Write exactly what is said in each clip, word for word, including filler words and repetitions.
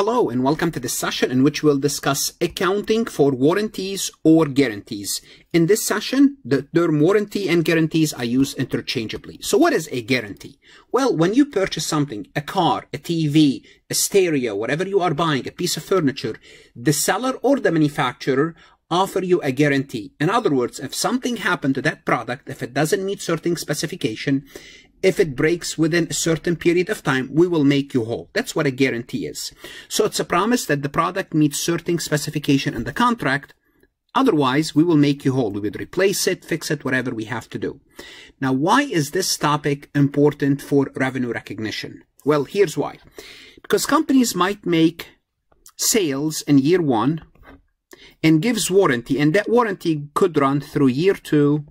Hello and welcome to this session in which we'll discuss accounting for warranties or guarantees. In this session, the term warranty and guarantees are used interchangeably. So what is a guarantee? Well, when you purchase something, a car, a T V, a stereo, whatever you are buying, a piece of furniture, the seller or the manufacturer offer you a guarantee. In other words, if something happened to that product, if it doesn't meet certain specification, if it breaks within a certain period of time, we will make you whole. That's what a guarantee is. So it's a promise that the product meets certain specification in the contract. Otherwise, we will make you whole. We would replace it, fix it, whatever we have to do. Now, why is this topic important for revenue recognition? Well, here's why. Because companies might make sales in year one and gives warranty, and that warranty could run through year two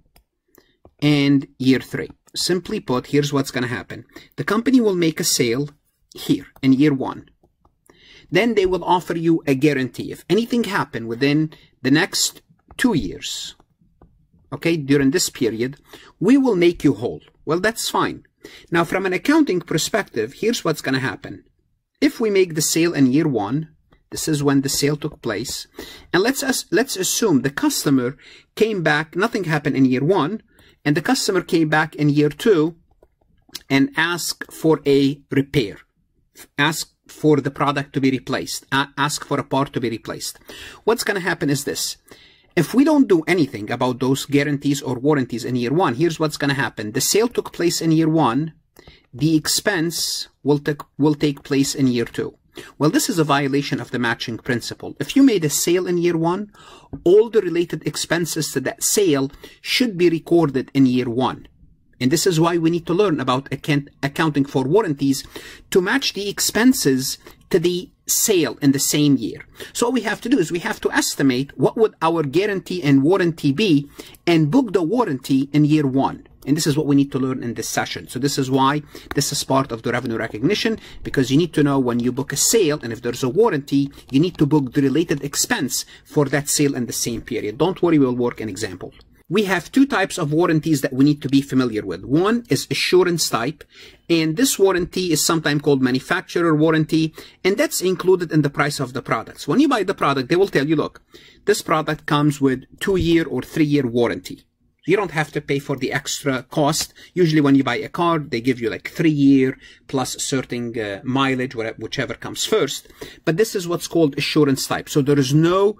and year three. Simply put, here's what's going to happen. The company will make a sale here in year one. Then they will offer you a guarantee. If anything happened within the next two years, okay, during this period, we will make you whole. Well, that's fine. Now, from an accounting perspective, here's what's going to happen. If we make the sale in year one, this is when the sale took place. And let's us, let's assume the customer came back, nothing happened in year one, and the customer came back in year two and asked for a repair, asked for the product to be replaced, asked for a part to be replaced. What's going to happen is this. If we don't do anything about those guarantees or warranties in year one, here's what's going to happen. The sale took place in year one. The expense will, will take place in year two. Well, this is a violation of the matching principle. If you made a sale in year one, all the related expenses to that sale should be recorded in year one. And this is why we need to learn about account accounting for warranties to match the expenses to the sale in the same year. So what we have to do is we have to estimate what would our guarantee and warranty be and book the warranty in year one. And this is what we need to learn in this session. So this is why this is part of the revenue recognition, because you need to know when you book a sale and if there's a warranty, you need to book the related expense for that sale in the same period. Don't worry, we'll work an example. We have two types of warranties that we need to be familiar with. One is assurance type, and this warranty is sometimes called manufacturer warranty, and that's included in the price of the products. When you buy the product, they will tell you, look, this product comes with two-year or three-year warranty. You don't have to pay for the extra cost. Usually when you buy a car, they give you like three year plus certain uh, mileage, whichever comes first. But this is what's called assurance type. So there is no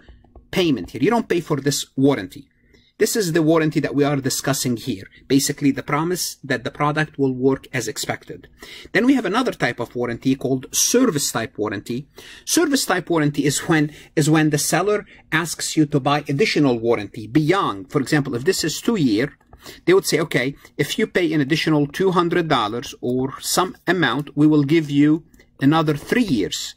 payment here. You don't pay for this warranty. This is the warranty that we are discussing here. Basically the promise that the product will work as expected. Then we have another type of warranty called service type warranty. Service type warranty is when, is when the seller asks you to buy additional warranty beyond, for example, if this is two year, they would say, okay, if you pay an additional two hundred dollars or some amount, we will give you another three years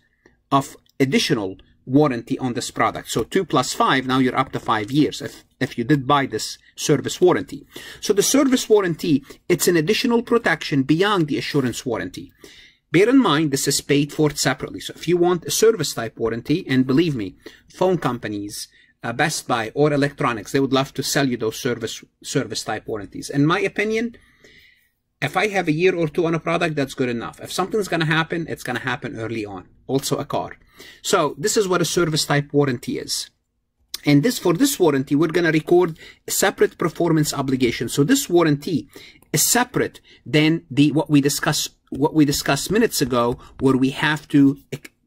of additional warranty on this product. So two plus five, now you're up to five years if, if you did buy this service warranty. So the service warranty, it's an additional protection beyond the assurance warranty. Bear in mind, this is paid for separately. So if you want a service type warranty, and believe me, phone companies, uh, Best Buy or electronics, they would love to sell you those service, service type warranties. In my opinion, if I have a year or two on a product, that's good enough. If something's going to happen, it's going to happen early on. Also a car. So this is what a service type warranty is. And this, for this warranty, we're going to record a separate performance obligation. So this warranty is separate than the, what we discussed, what we discussed minutes ago, where we have to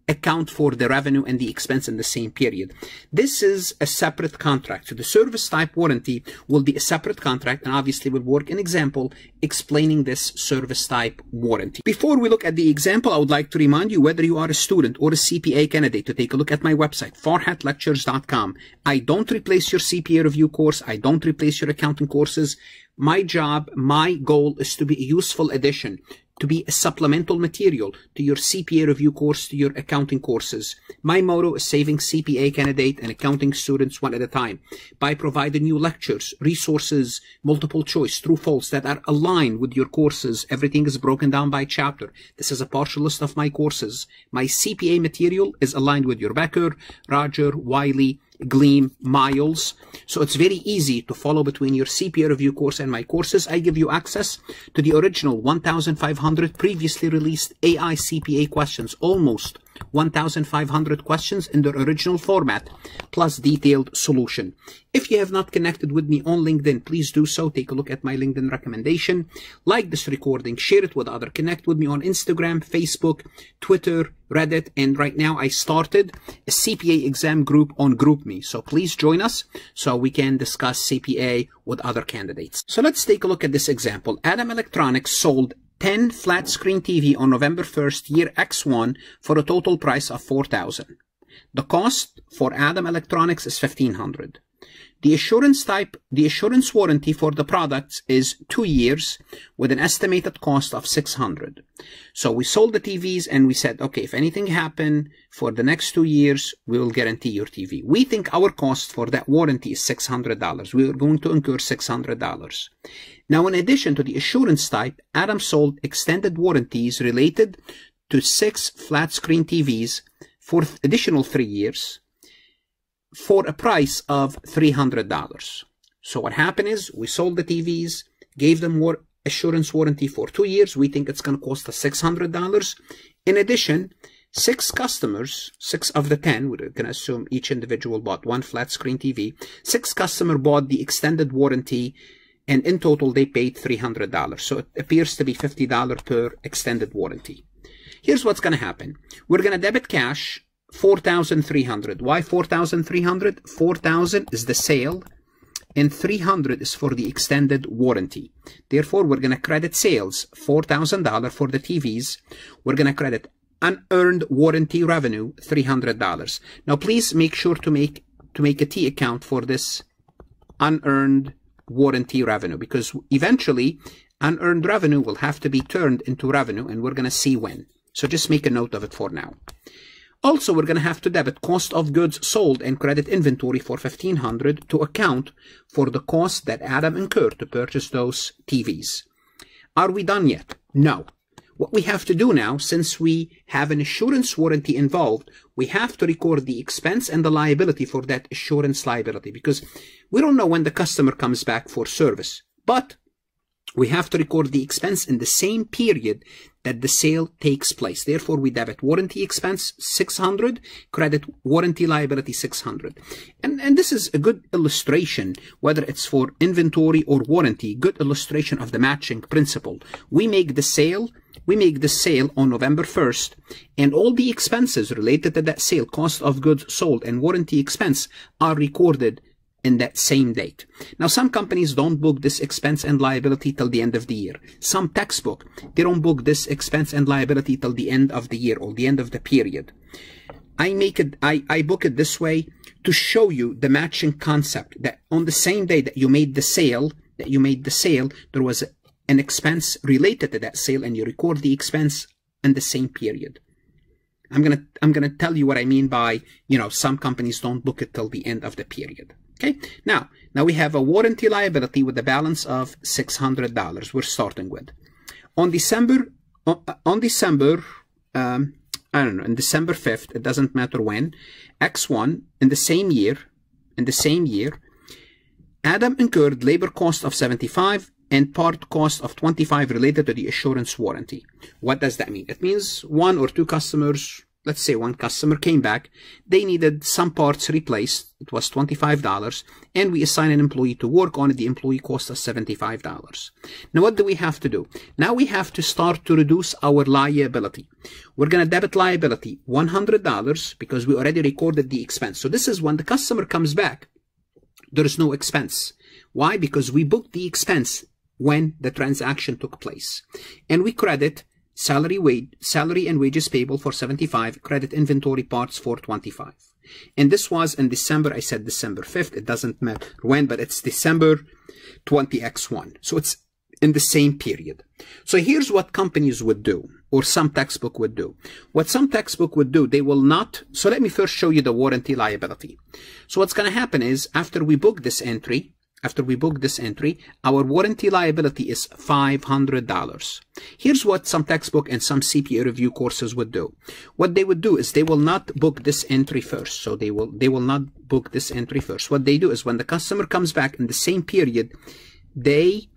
account for the revenue and the expense in the same period. This is a separate contract. So the service type warranty will be a separate contract, and obviously we'll work an example explaining this service type warranty. Before we look at the example, I would like to remind you, whether you are a student or a C P A candidate, to take a look at my website, farhat lectures dot com. I don't replace your C P A review course. I don't replace your accounting courses. My job, my goal is to be a useful addition, to be a supplemental material to your C P A review course, to your accounting courses. My motto is saving C P A candidate and accounting students one at a time by providing you lectures, resources, multiple choice, true, false, that are aligned with your courses. Everything is broken down by chapter. This is a partial list of my courses. My C P A material is aligned with your Becker, Roger, Wiley, Gleam Miles. So it's very easy to follow between your C P A review course and my courses. I give you access to the original one thousand five hundred previously released A I C P A questions, almost one thousand five hundred questions in their original format, plus detailed solution. If you have not connected with me on LinkedIn, please do so. Take a look at my LinkedIn recommendation. Like this recording, share it with others. Connect with me on Instagram, Facebook, Twitter, Reddit, and right now I started a C P A exam group on GroupMe. So please join us so we can discuss C P A with other candidates. So let's take a look at this example. Adam Electronics sold ten flat screen T V on November first, year X one, for a total price of four thousand dollars. The cost for Adam Electronics is fifteen hundred dollars. The assurance type, the assurance warranty for the products is two years with an estimated cost of six hundred dollars. So we sold the T Vs and we said, okay, if anything happened for the next two years, we will guarantee your T V. We think our cost for that warranty is six hundred dollars. We are going to incur six hundred dollars. Now, in addition to the assurance type, Adam sold extended warranties related to six flat screen T Vs for an additional three years. For a price of three hundred dollars. So what happened is we sold the T Vs, gave them war assurance warranty for two years. We think it's going to cost us six hundred dollars. In addition, six customers, six of the ten, we're going to assume each individual bought one flat screen T V. Six customers bought the extended warranty, and in total they paid three hundred dollars. So it appears to be fifty dollars per extended warranty. Here's what's going to happen. We're going to debit cash four thousand three hundred dollars. Why four thousand three hundred dollars? four thousand dollars is the sale and three hundred dollars is for the extended warranty. Therefore, we're going to credit sales, four thousand dollars for the T Vs. We're going to credit unearned warranty revenue, three hundred dollars. Now, please make sure to make, to make a T account for this unearned warranty revenue, because eventually unearned revenue will have to be turned into revenue, and we're going to see when. So just make a note of it for now. Also, we're going to have to debit cost of goods sold and credit inventory for fifteen hundred dollars to account for the cost that Adam incurred to purchase those T Vs. Are we done yet? No. What we have to do now, since we have an assurance warranty involved, we have to record the expense and the liability for that assurance liability, because we don't know when the customer comes back for service. But we have to record the expense in the same period that the sale takes place. Therefore, we debit warranty expense six hundred dollars, credit warranty liability six hundred dollars. And, and this is a good illustration, whether it's for inventory or warranty, good illustration of the matching principle. We make the sale, we make the sale on November first, and all the expenses related to that sale, cost of goods sold and warranty expense, are recorded in that same date. Now, some companies don't book this expense and liability till the end of the year. Some textbook, they don't book this expense and liability till the end of the year or the end of the period. I make it, I, I book it this way to show you the matching concept, that on the same day that you made the sale, that you made the sale, there was an expense related to that sale, and you record the expense in the same period. I'm gonna, I'm gonna tell you what I mean by, you know, some companies don't book it till the end of the period. Okay. Now, now we have a warranty liability with a balance of six hundred dollars. We're starting with on December, on December, um, I don't know, on December fifth, it doesn't matter when, X one, in the same year, in the same year, Adam incurred labor cost of seventy-five and part cost of twenty-five related to the assurance warranty. What does that mean? It means one or two customers, let's say one customer came back, they needed some parts replaced, it was twenty-five dollars, and we assign an employee to work on it, the employee cost us seventy-five dollars. Now what do we have to do? Now we have to start to reduce our liability. We're going to debit liability one hundred dollars because we already recorded the expense. So this is when the customer comes back, there is no expense. Why? Because we booked the expense when the transaction took place. And we credit salary wage, salary and wages payable for seventy-five, credit inventory parts for twenty-five. And this was in December, I said December fifth, it doesn't matter when, but it's December twenty X one. So it's in the same period. So here's what companies would do, or some textbook would do. What some textbook would do, they will not, so let me first show you the warranty liability. So what's going to happen is, after we book this entry, After we book this entry, our warranty liability is five hundred dollars. Here's what some textbook and some C P A review courses would do. What they would do is they will not book this entry first. So they will, they will not book this entry first. What they do is when the customer comes back in the same period, they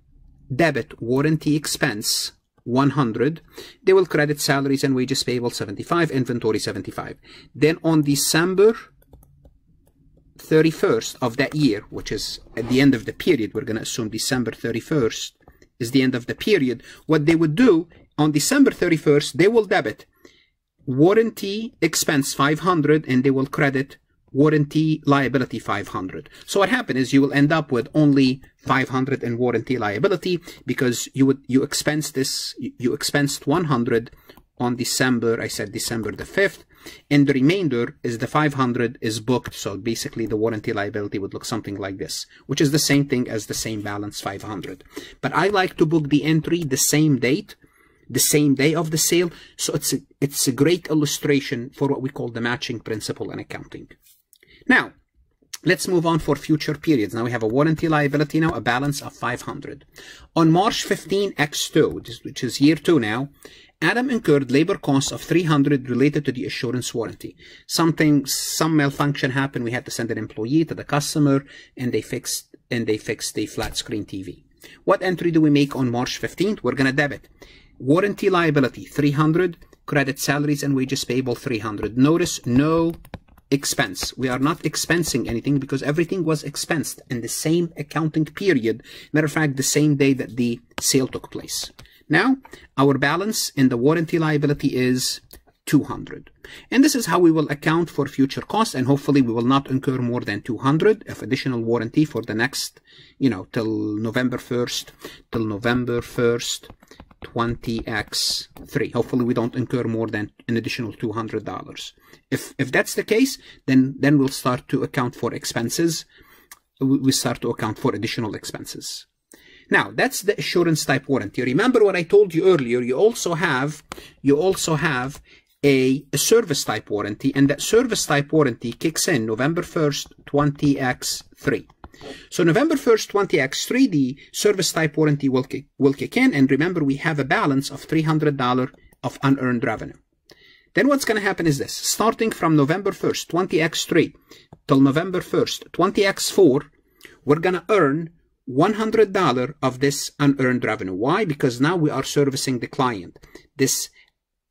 debit warranty expense one hundred. They will credit salaries and wages payable seventy-five, inventory seventy-five. Then on December thirty-first of that year, which is at the end of the period, we're going to assume December thirty-first is the end of the period. What they would do on December thirty-first, they will debit warranty expense five hundred and they will credit warranty liability five hundred. So what happened is you will end up with only five hundred in warranty liability because you would you expense this you expensed one hundred on December, I said December the fifth, and the remainder is the five hundred is booked. So basically the warranty liability would look something like this, which is the same thing as the same balance five hundred. But I like to book the entry the same date, the same day of the sale. So it's a, it's a great illustration for what we call the matching principle in accounting. Now, let's move on for future periods. Now we have a warranty liability now, a balance of five hundred. On March fifteenth X two, which is year two now, Adam incurred labor costs of three hundred related to the assurance warranty. Something, some malfunction happened. We had to send an employee to the customer and they fixed, and they fixed the flat screen T V. What entry do we make on March fifteenth? We're going to debit warranty liability three hundred, credit salaries and wages payable three hundred. Notice no expense. We are not expensing anything because everything was expensed in the same accounting period. Matter of fact, the same day that the sale took place. Now, our balance in the warranty liability is two hundred. And this is how we will account for future costs, and hopefully we will not incur more than two hundred of additional warranty for the next, you know, till November first, till November first, twenty X three. Hopefully we don't incur more than an additional two hundred dollars. If, if that's the case, then, then we'll start to account for expenses. We start to account for additional expenses. Now, that's the assurance type warranty. Remember what I told you earlier, you also have, you also have a, a service type warranty, and that service type warranty kicks in November first, twenty X three. So November first, twenty X three, the service type warranty will kick, will kick in, and remember we have a balance of three hundred dollars of unearned revenue. Then what's going to happen is this, starting from November first, twenty X three, till November first, twenty X four, we're going to earn one hundred dollars of this unearned revenue. Why? Because now we are servicing the client. This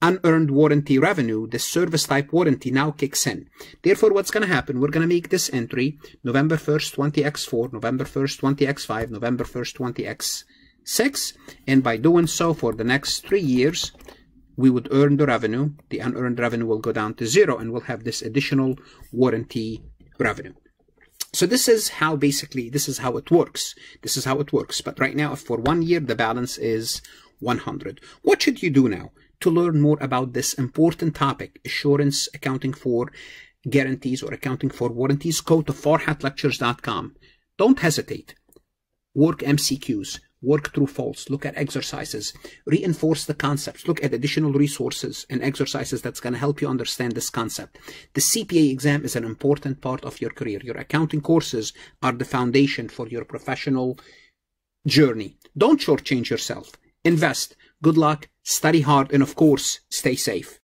unearned warranty revenue, the service type warranty now kicks in. Therefore, what's going to happen? We're going to make this entry November first, twenty X four, November first, twenty X five, November first, twenty X six. And by doing so for the next three years, we would earn the revenue. The unearned revenue will go down to zero and we'll have this additional warranty revenue. So this is how basically, this is how it works. This is how it works. But right now, for one year, the balance is one hundred. What should you do now to learn more about this important topic, assurance accounting for guarantees or accounting for warranties? Go to farhat lectures dot com. Don't hesitate. Work M C Qs. Work through faults, look at exercises, reinforce the concepts, look at additional resources and exercises that's going to help you understand this concept. The C P A exam is an important part of your career. Your accounting courses are the foundation for your professional journey. Don't shortchange yourself. Invest. Good luck, study hard, and of course, stay safe.